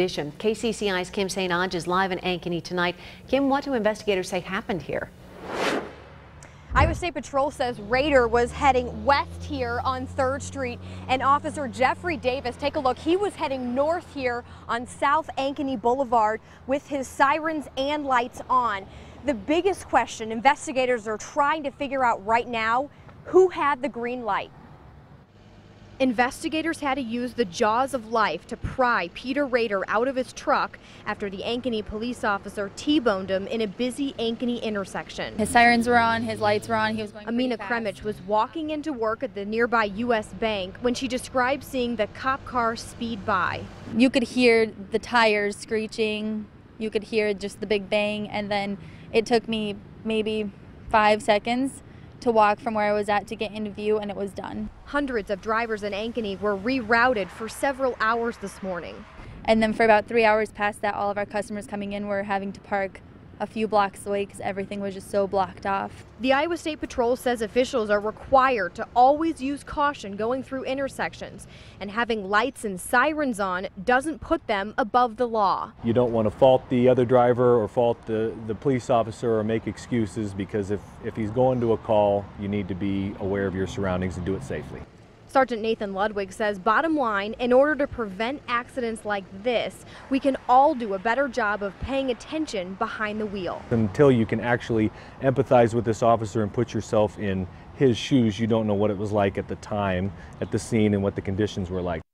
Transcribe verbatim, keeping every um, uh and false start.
expedition. K C C I's Kim Saint Ange is live in Ankeny tonight. Kim, what do investigators say happened here? Iowa State Patrol says Rader was heading west here on third street, and Officer Jeffrey Davis, take a look, he was heading north here on South Ankeny Boulevard with his sirens and lights on. The biggest question investigators are trying to figure out right now, who had the green light? Investigators had to use the jaws of life to pry Peter Rader out of his truck after the Ankeny police officer T-boned him in a busy Ankeny intersection. His sirens were on, his lights were on, he was going Amina Kremich was walking into work at the nearby U S Bank when she described seeing the cop car speed by. You could hear the tires screeching, you could hear just the big bang, and then it took me maybe five seconds to walk from where I was at to get into view, and it was done. Hundreds of drivers in Ankeny were rerouted for several hours this morning. And then for about three hours past that, all of our customers coming in were having to park a few blocks away because everything was just so blocked off. The Iowa State Patrol says officials are required to always use caution going through intersections, and having lights and sirens on doesn't put them above the law. You don't want to fault the other driver or fault the, the police officer or make excuses, because if, if he's going to a call, you need to be aware of your surroundings and do it safely. Sergeant Nathan Ludwig says, bottom line, in order to prevent accidents like this, we can all do a better job of paying attention behind the wheel. Until you can actually empathize with this officer and put yourself in his shoes, you don't know what it was like at the time, at the scene, and what the conditions were like.